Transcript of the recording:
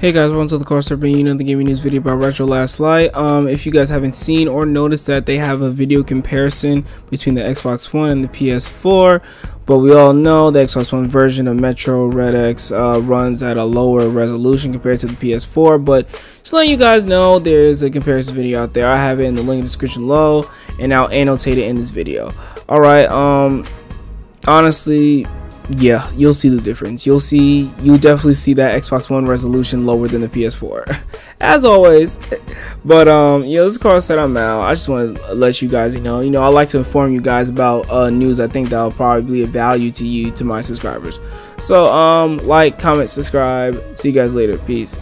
Hey guys, welcome to TheCrossThread, bringing another gaming news video about Metro Last Light. If you guys haven't seen or noticed that they have a video comparison between the Xbox One and the PS4, but we all know the Xbox One version of Metro Redux runs at a lower resolution compared to the PS4. But just letting you guys know, there is a comparison video out there. I have it in the link in the description below, and I'll annotate it in this video. All right. Honestly, yeah, you'll see the difference. You definitely see that Xbox One resolution lower than the PS4, as always. But yeah, this is TheCrossThread. I'm out. I just want to let you guys know. I like to inform you guys about news I think that'll probably be of value to you, to my subscribers. So like, comment, subscribe. See you guys later. Peace.